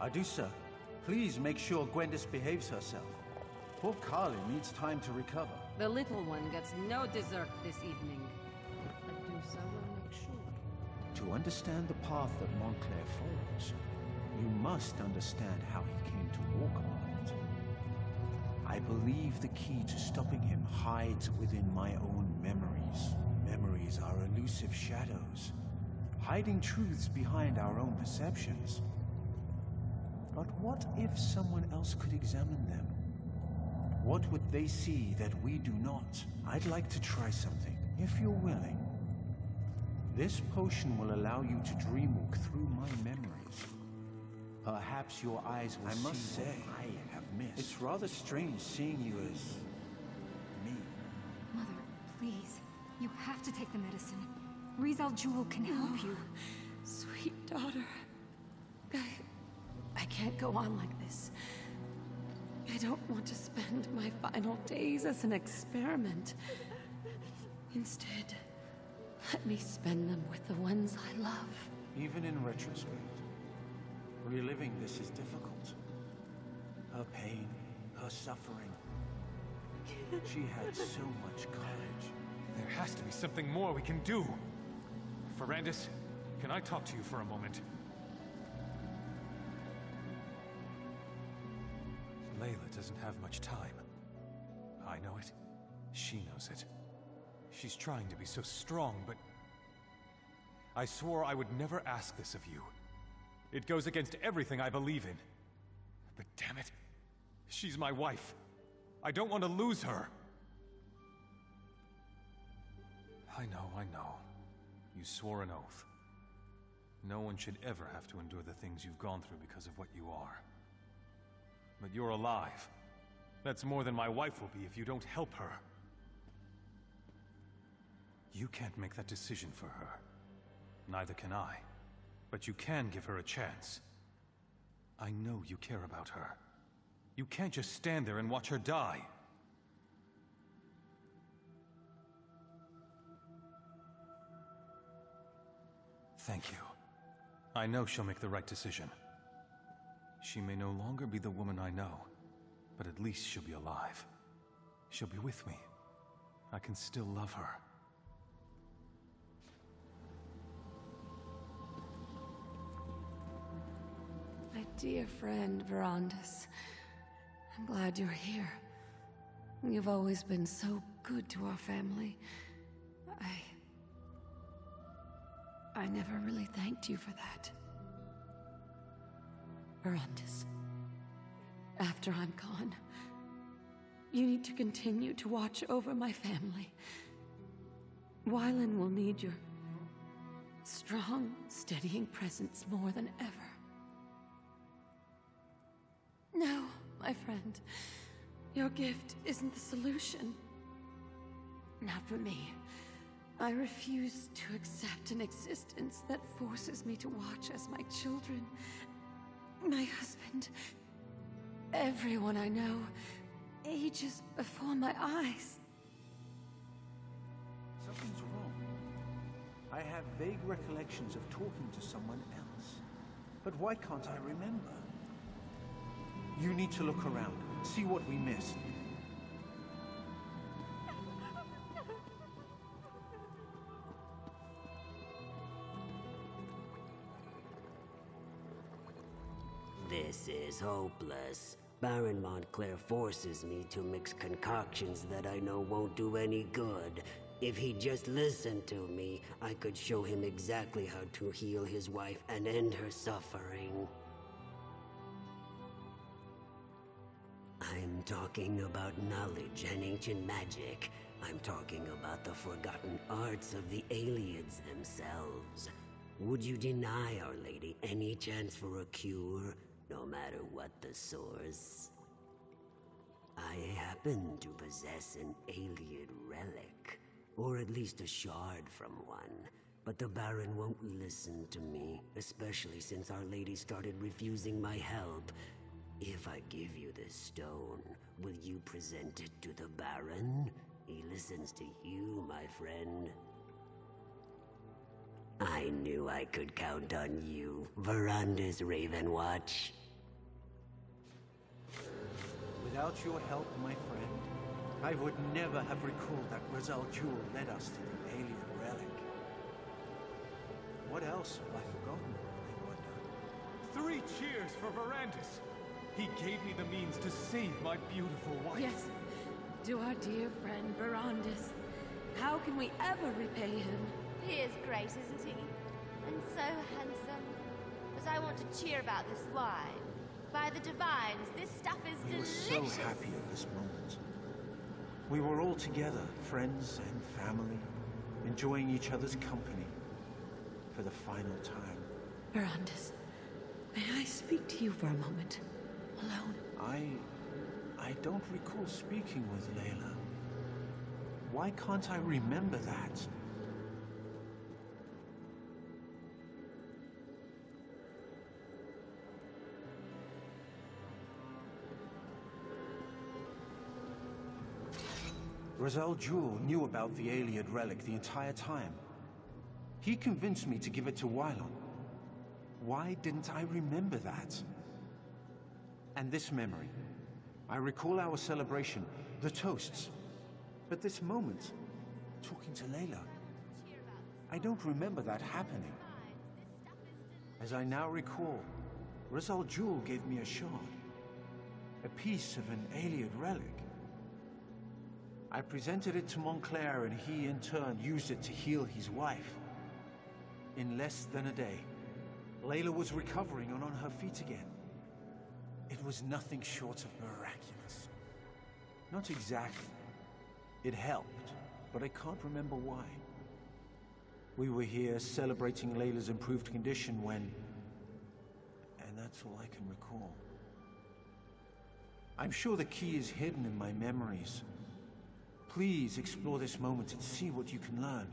Adusa, please make sure Gwendis behaves herself. Poor Carly needs time to recover. The little one gets no dessert this evening. Adusa will make sure. To understand the path that Montclair follows, you must understand how he came to walk on it. I believe the key to stopping him hides within my own memories. Memories are elusive shadows, hiding truths behind our own perceptions. But what if someone else could examine them? What would they see that we do not? I'd like to try something, if you're willing. This potion will allow you to dreamwalk through my memories. Perhaps your eyes will see what I have missed. It's rather strange seeing you as me. Mother, please. You have to take the medicine. Rhisal Jewel can help you. Sweet daughter. I can't go on like this. I don't want to spend my final days as an experiment. Instead, let me spend them with the ones I love. Even in retrospect, reliving this is difficult. Her pain, her suffering. She had so much courage. There has to be something more we can do. Verandis, can I talk to you for a moment? Layla doesn't have much time. I know it. She knows it. She's trying to be so strong, but... I swore I would never ask this of you. It goes against everything I believe in. But damn it, she's my wife. I don't want to lose her. I know. You swore an oath. No one should ever have to endure the things you've gone through because of what you are. But you're alive. That's more than my wife will be if you don't help her. You can't make that decision for her. Neither can I. But you can give her a chance. I know you care about her. You can't just stand there and watch her die. Thank you. I know she'll make the right decision. She may no longer be the woman I know, but at least she'll be alive. She'll be with me. I can still love her. My dear friend, Verandis. I'm glad you're here. You've always been so good to our family. I never really thanked you for that. Arondis, after I'm gone, you need to continue to watch over my family. Wylon will need your strong, steadying presence more than ever. No, my friend, your gift isn't the solution. Not for me. I refuse to accept an existence that forces me to watch as my children, my husband, everyone I know, ages before my eyes. Something's wrong. I have vague recollections of talking to someone else. But why can't I remember? You need to look around, see what we missed. This is hopeless. Baron Montclair forces me to mix concoctions that I know won't do any good. If he just listened to me, I could show him exactly how to heal his wife and end her suffering. I'm talking about knowledge and ancient magic. I'm talking about the forgotten arts of the aliens themselves. Would you deny Our Lady any chance for a cure? No matter what the source. I happen to possess an alien relic, or at least a shard from one, but the Baron won't listen to me, especially since Our Lady started refusing my help. If I give you this stone, will you present it to the Baron? He listens to you, my friend. I knew I could count on you, Verandis Ravenwatch. Without your help, my friend, I would never have recalled that Rhisal Jewel led us to the alien relic. What else have I forgotten, I wonder? 3 cheers for Verandis! He gave me the means to save my beautiful wife. Yes, to our dear friend Verandis. How can we ever repay him? He is great, isn't he? And so handsome. But I want to cheer about this wine. By the divines, this stuff is delicious! We were so happy at this moment. We were all together, friends and family, enjoying each other's company for the final time. Verandis, may I speak to you for a moment, alone? I don't recall speaking with Layla. Why can't I remember that? Rhisal Jewel knew about the Ayleid relic the entire time. He convinced me to give it to Wylon. Why didn't I remember that? And this memory. I recall our celebration, the toasts. But this moment, talking to Layla, I don't remember that happening. As I now recall, Rhisal Jewel gave me a shard, a piece of an Ayleid relic. I presented it to Montclair, and he, in turn, used it to heal his wife. In less than a day, Layla was recovering and on her feet again. It was nothing short of miraculous. Not exactly. It helped, but I can't remember why. We were here celebrating Layla's improved condition when... and that's all I can recall. I'm sure the key is hidden in my memories. Please explore this moment and see what you can learn.